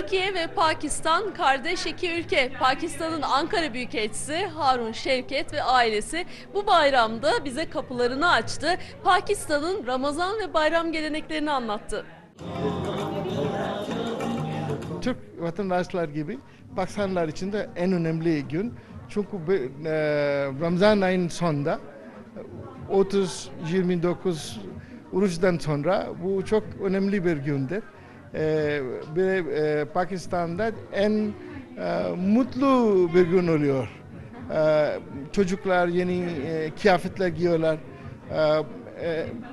Türkiye ve Pakistan kardeş iki ülke. Pakistan'ın Ankara Büyükelçisi Haroun Şevket ve ailesi bu bayramda bize kapılarını açtı. Pakistan'ın Ramazan ve bayram geleneklerini anlattı. Türk vatandaşlar gibi Pakistanlılar için de en önemli gün. Çünkü Ramazan ayının sonunda 30-29 oruçtan sonra bu çok önemli bir gündür. Pakistan'da en mutlu bir gün oluyor. Çocuklar yeni kıyafetler giyiyorlar,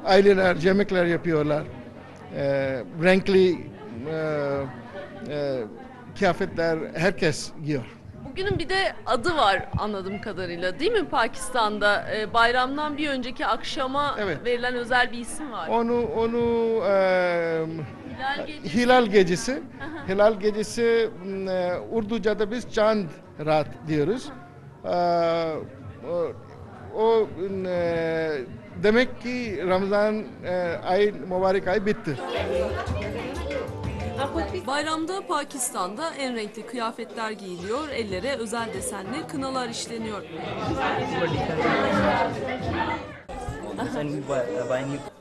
aileler yemekler yapıyorlar, renkli kıyafetler herkes giyiyor. Bugünün bir de adı var anladığım kadarıyla, değil mi? Pakistan'da bayramdan bir önceki akşama verilen özel bir isim var. Hilal Gecesi. Hilal Gecesi, Urduca'da biz Chand Raat diyoruz. Demek ki Ramazan ayı, mübarek ay bitti. Bayramda Pakistan'da en renkli kıyafetler giyiliyor, ellere özel desenli kınalar işleniyor.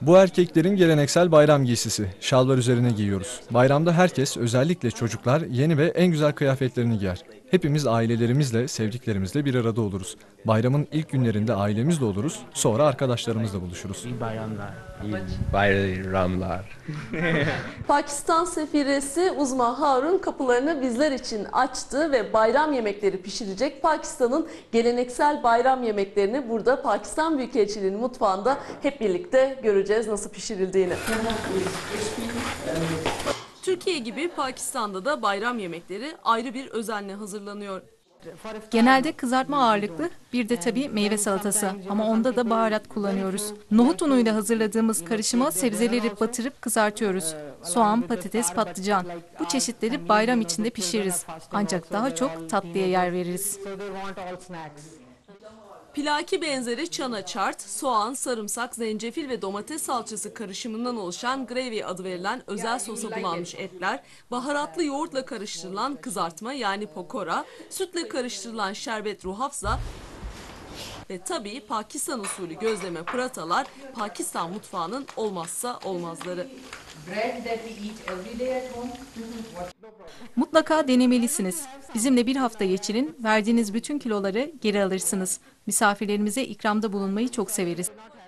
Bu erkeklerin geleneksel bayram giysisi. Şalvar üzerine giyiyoruz. Bayramda herkes, özellikle çocuklar, yeni ve en güzel kıyafetlerini giyer. Hepimiz ailelerimizle, sevdiklerimizle bir arada oluruz. Bayramın ilk günlerinde ailemizle oluruz, sonra arkadaşlarımızla buluşuruz. İyi bayramlar. İyi bayramlar. Pakistan sefiresi Uzma Haroon kapılarını bizler için açtı ve bayram yemekleri pişirecek. Pakistan'ın geleneksel bayram yemeklerini burada Pakistan Büyükelçiliği'nin mutfağında hep birlikte göreceğiz nasıl pişirildiğini. Türkiye gibi Pakistan'da da bayram yemekleri ayrı bir özenle hazırlanıyor. Genelde kızartma ağırlıklı, bir de tabii meyve salatası, ama onda da baharat kullanıyoruz. Nohut unuyla hazırladığımız karışıma sebzeleri batırıp kızartıyoruz. Soğan, patates, patlıcan. Bu çeşitleri bayram içinde pişiririz. Ancak daha çok tatlıya yer veririz. Pilaki benzeri çana çart, soğan, sarımsak, zencefil ve domates salçası karışımından oluşan gravy adı verilen özel sosa bulanmış etler, baharatlı yoğurtla karıştırılan kızartma yani pokora, sütle karıştırılan şerbet ruhafza ve tabii Pakistan usulü gözleme pıratalar Pakistan mutfağının olmazsa olmazları. Mutlaka denemelisiniz. Bizimle bir hafta geçirin, verdiğiniz bütün kiloları geri alırsınız. Misafirlerimize ikramda bulunmayı çok severiz.